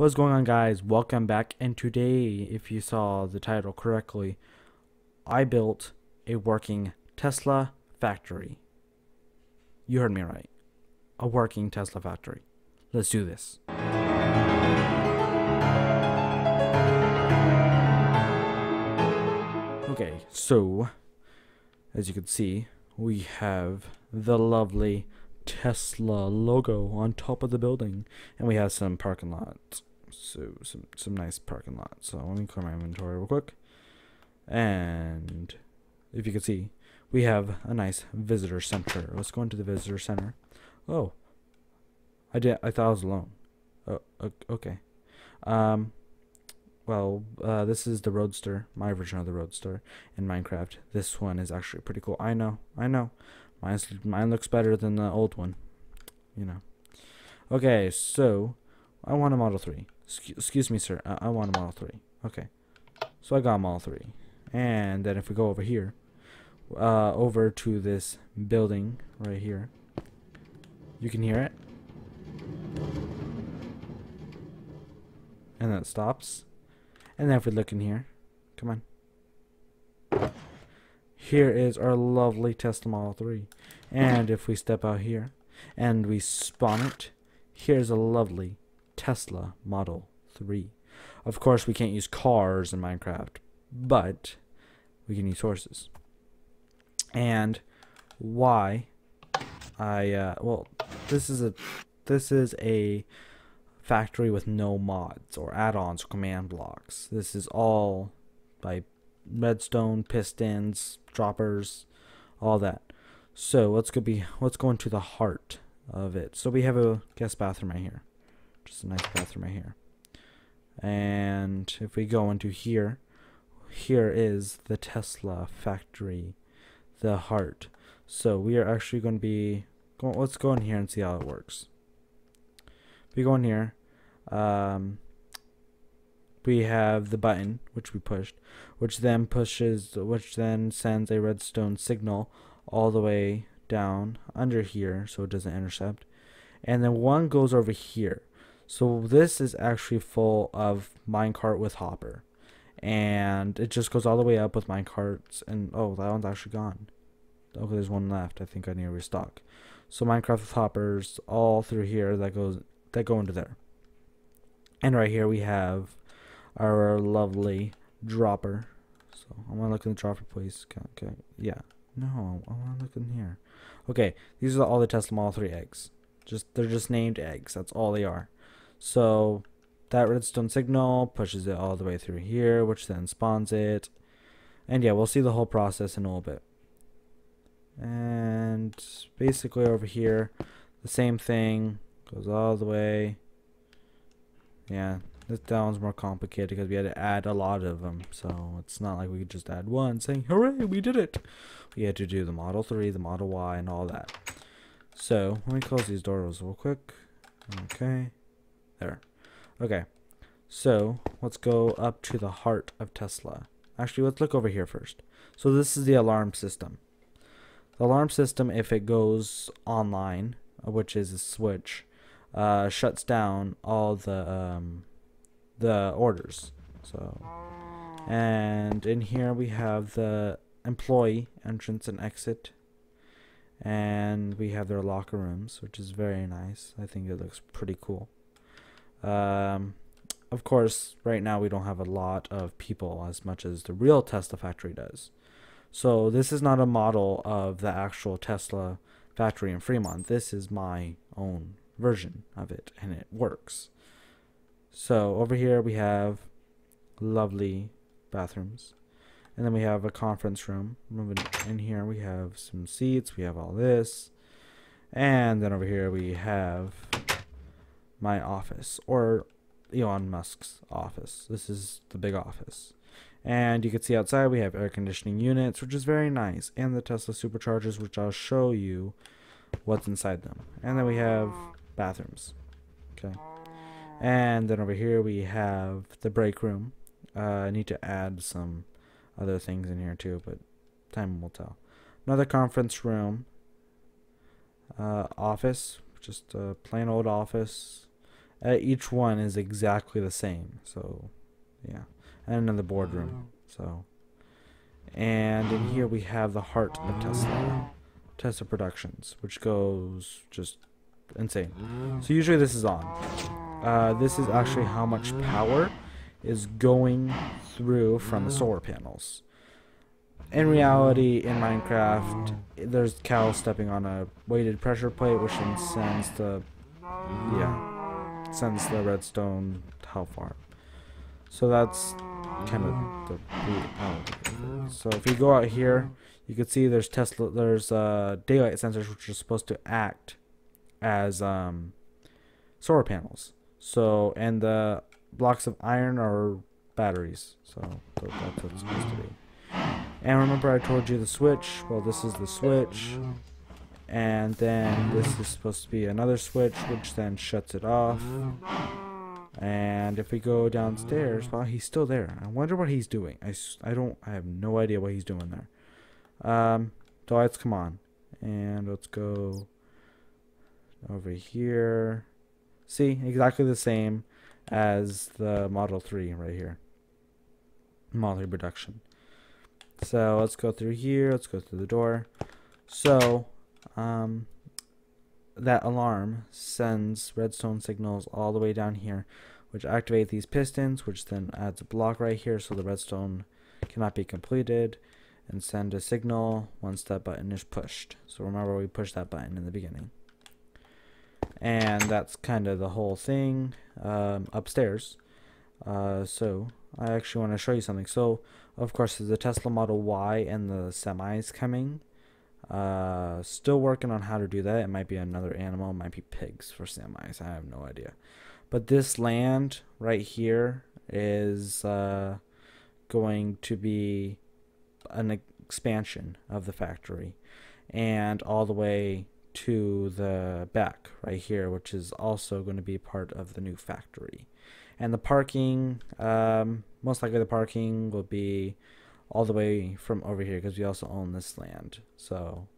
What's going on, guys? Welcome back. And today, if you saw the title correctly, I built a working Tesla factory. You heard me right. A working Tesla factory. Let's do this. Okay, so as you can see, we have the lovely Tesla logo on top of the building, and we have some parking lots. So some nice parking lot. So let me clear my inventory real quick, and if you can see, we have a nice visitor center. Let's go into the visitor center. Oh, I thought I was alone. Oh, okay. This is the Roadster, my version of the Roadster in Minecraft. This one is actually pretty cool. I know. Mine looks better than the old one, you know. Okay, so I want a Model 3. Excuse me, sir. I want a Model 3. Okay. So I got a Model 3. And then if we go over here, over to this building right here, you can hear it. And then it stops. And then if we look in here, come on. Here is our lovely Tesla Model 3. And if we step out here and we spawn it, here's a lovely Tesla Model 3. Of course, we can't use cars in Minecraft, but we can use horses. And why this is a factory with no mods or add-ons or command blocks. This is all by redstone, pistons, droppers, all that. So let's go into the heart of it. So we have a guest bathroom right here, just a nice bathroom right here. And if we go into here, here is the Tesla factory, the heart. So we are actually going to be going. Let's go in here and see how it works. If we go in here, we have the button which we pushed, which then sends a redstone signal all the way down under here so it doesn't intercept, and then one goes over here. So this is actually full of minecart with hopper, and it just goes all the way up with minecarts. And oh, that one's actually gone. Okay, there's one left. I think I need to restock. So Minecraft with hoppers all through here that go into there. And right here we have our lovely dropper. So I want to look in the dropper, please. Okay. Yeah. No, I want to look in here. Okay, these are all the Tesla Model 3 eggs. They're just named eggs. That's all they are. So that redstone signal pushes it all the way through here, which then spawns it. And yeah, we'll see the whole process in a little bit. And basically over here, the same thing goes all the way. Yeah. That one's more complicated because we had to add a lot of them, so it's not like we could just add one saying hooray, we did it. We had to do the Model 3, the Model Y, and all that. So let me close these doors real quick. Okay, there. Okay, so let's go up to the heart of Tesla. Actually, let's look over here first. So this is the alarm system. The alarm system, if it goes online, which is a switch, shuts down all the orders. So, and in here we have the employee entrance and exit, and we have their locker rooms, which is very nice. I think it looks pretty cool. Of course, right now we don't have a lot of people as much as the real Tesla factory does. So this is not a model of the actual Tesla factory in Fremont. This is my own version of it, and it works. So over here we have lovely bathrooms, and then we have a conference room. In here we have some seats, we have all this, and then over here we have my office, or Elon Musk's office. This is the big office, and you can see outside we have air conditioning units, which is very nice, and the Tesla superchargers, which I'll show you what's inside them. And then we have bathrooms. Okay. And then over here we have the break room. I need to add some other things in here too, but time will tell. Another conference room. Office. Just a plain old office. each one is exactly the same. So yeah, and another boardroom. So, and in here we have the heart of Tesla, Tesla Productions, which goes just insane. So usually this is on. This is actually how much power is going through from the solar panels. In reality, in Minecraft, there's cows stepping on a weighted pressure plate, which then sends the, yeah, sends the redstone how far. So that's kind of the reality of it. So if you go out here, you can see there's Tesla, there's daylight sensors, which are supposed to act as solar panels. So, and the blocks of iron are batteries. So that's what it's supposed to be. And remember I told you the switch? Well, this is the switch. And then this is supposed to be another switch, which then shuts it off. And if we go downstairs, well, he's still there. I wonder what he's doing. I have no idea what he's doing there. The lights come on. And let's go over here. See, exactly the same as the Model 3 right here. Model 3 production. So let's go through here. Let's go through the door. So that alarm sends redstone signals all the way down here, which activate these pistons, which then adds a block right here so the redstone cannot be completed, and send a signal once that button is pushed. So remember we pushed that button in the beginning. And that's kind of the whole thing upstairs. So I actually want to show you something. So of course there's the Tesla Model Y and the semis coming. Still working on how to do that. It might be another animal, it might be pigs for semis, I have no idea. But this land right here is going to be an expansion of the factory, and all the way to the back right here, which is also going to be part of the new factory. And the parking, most likely the parking will be all the way from over here, because we also own this land. So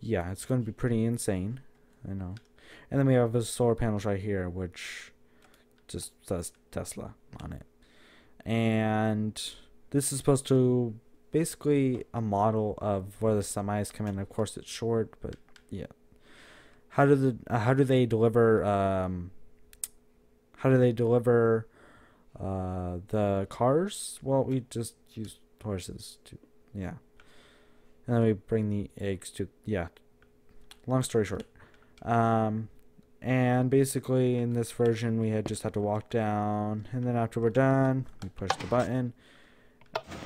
yeah, it's going to be pretty insane, I know. And then we have the solar panels right here, which just says Tesla on it. And this is supposed to basically a model of where the semis come in. Of course it's short, but yeah. How do they deliver the cars? Well, we just use horses to, yeah. And then we bring the eggs to, yeah. Long story short. And basically in this version, we just had to walk down, and then after we're done, we push the button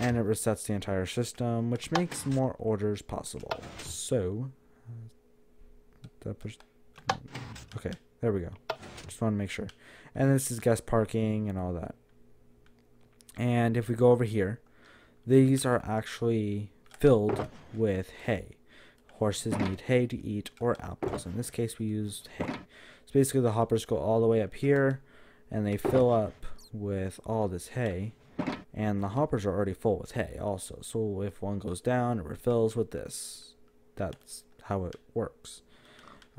and it resets the entire system, which makes more orders possible. So, okay, there we go. Just want to make sure. And this is guest parking and all that. And if we go over here, these are actually filled with hay. Horses need hay to eat, or apples. In this case, we used hay. So basically the hoppers go all the way up here and they fill up with all this hay. And the hoppers are already full with hay also. So if one goes down, it refills with this. That's how it works.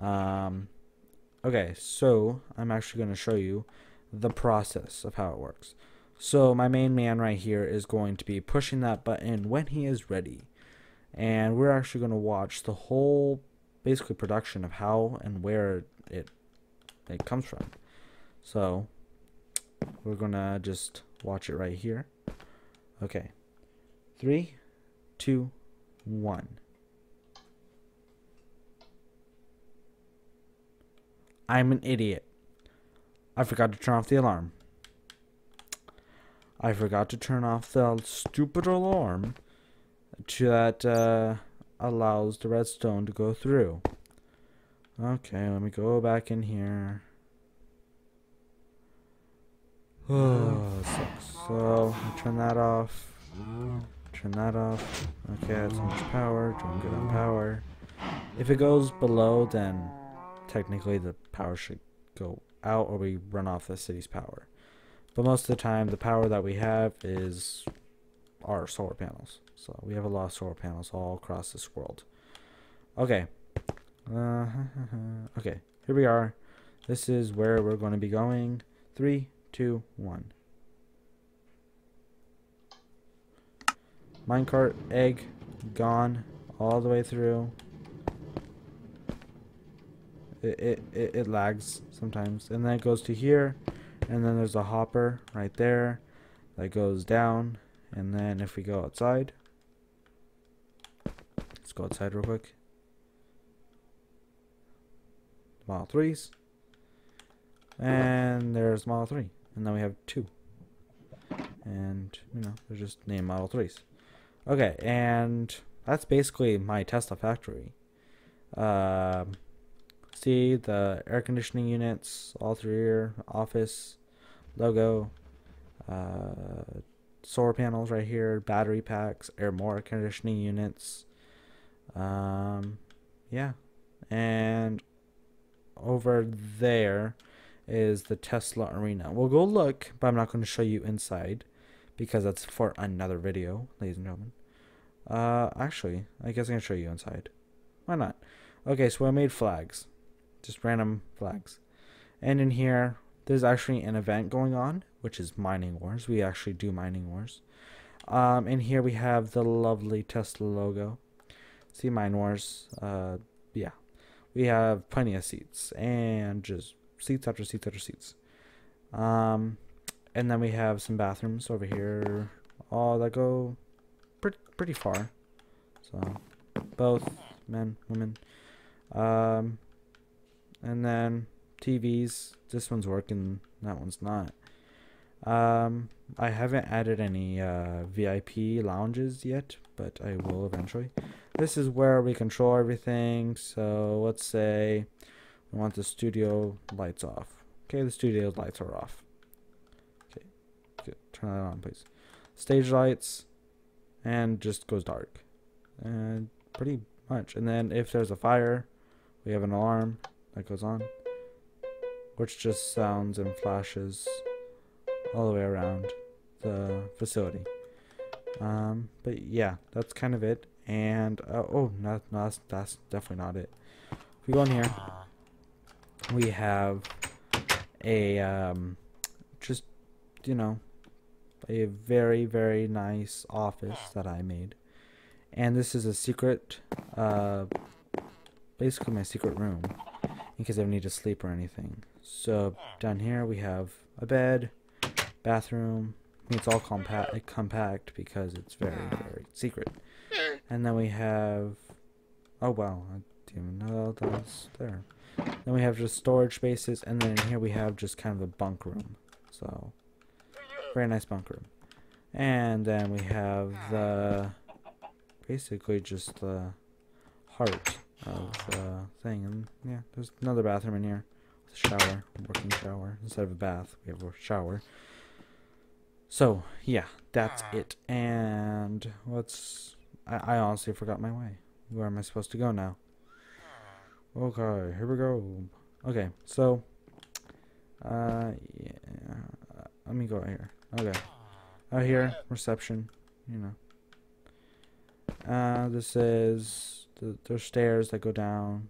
Okay, so I'm actually going to show you the process of how it works. So my main man right here is going to be pushing that button when he is ready. And we're actually going to watch the whole, basically, production of how and where it comes from. So we're going to just watch it right here. Okay. 3, 2, 1. I'm an idiot. I forgot to turn off the alarm. I forgot to turn off the stupid alarm that allows the redstone to go through. Okay, let me go back in here. Oh, sucks. So, turn that off. Turn that off. Okay, that's how much power. Doing good on power. If it goes below, then technically the power should go out, or we run off the city's power. But most of the time the power that we have is our solar panels. So we have a lot of solar panels all across this world. Okay. Okay, here we are. This is where we're going to be going. 3, 2, 1. Minecart, egg, gone all the way through. It lags sometimes, and then it goes to here, and then there's a hopper right there that goes down, and then if we go outside, let's go outside real quick. Model 3s, and there's Model 3, and then we have 2, and you know, they're just named Model 3s. Okay, and that's basically my Tesla factory. See the air conditioning units all through here, office, logo, solar panels right here, battery packs, more conditioning units. Yeah, and over there is the Tesla Arena. We'll go look, but I'm not going to show you inside because that's for another video, ladies and gentlemen. Actually, I guess I can show you inside. Why not? Okay, so I made flags. Just random flags. And in here, there's actually an event going on, which is Mining Wars. We actually do Mining Wars. In here, we have the lovely Tesla logo. See, Mine Wars. Yeah. We have plenty of seats. And just seats after seats after seats. And then we have some bathrooms over here. All that go pretty far. So, both men, women. And then TVs. This one's working. That one's not. I haven't added any VIP lounges yet, but I will eventually. This is where we control everything. So let's say we want the studio lights off. Okay, the studio lights are off. Okay, good. Turn that on, please. Stage lights, and just goes dark, and pretty much. And then if there's a fire, we have an alarm that goes on, which just sounds and flashes all the way around the facility. But yeah, that's kind of it. And oh, no, that's definitely not it. If we go in here, we have a just, you know, a very, very nice office that I made, and this is a secret, basically my secret room, in case I need to sleep or anything. So down here we have a bed, bathroom. It's all compact because it's very, very secret. And then we have, oh wow, I didn't even know that was there. Then we have just storage spaces, and then in here we have just kind of a bunk room. So very nice bunk room. And then we have the basically just the heart of the thing. And yeah, there's another bathroom in here. Shower, working shower instead of a bath. We have a shower. So yeah, that's it. And let's, I honestly forgot my way. Where am I supposed to go now? Okay, here we go. Okay, so yeah, let me go out here. Okay, out here, reception, you know. This is there's stairs that go down.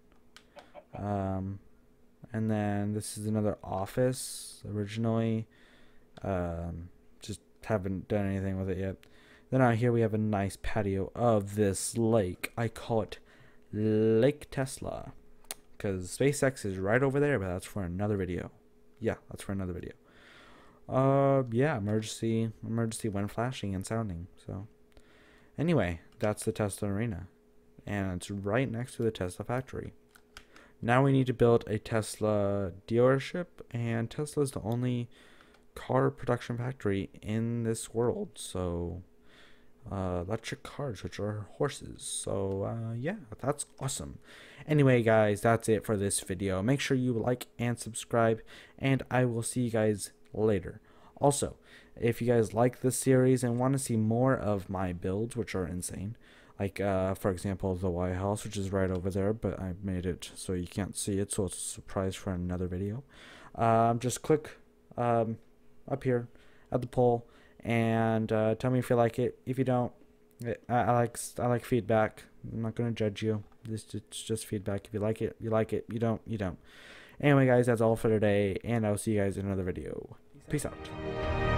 And then this is another office. Originally, just haven't done anything with it yet. Then out here we have a nice patio of this lake. I call it Lake Tesla, because SpaceX is right over there, but that's for another video. Yeah, that's for another video. Yeah, emergency when flashing and sounding. So, anyway, that's the Tesla Arena, and it's right next to the Tesla factory. Now we need to build a Tesla dealership, and Tesla is the only car production factory in this world. So electric cars, which are horses. So yeah, that's awesome. Anyway, guys, that's it for this video. Make sure you like and subscribe, and I will see you guys later. Also, if you guys like this series and want to see more of my builds, which are insane, like, for example, the White House, which is right over there, but I made it so you can't see it, so it's a surprise for another video. Just click up here at the poll, and tell me if you like it. If you don't, I like feedback. I'm not going to judge you. It's just feedback. If you like it, you like it. You don't, you don't. Anyway, guys, that's all for today, and I'll see you guys in another video. Peace out.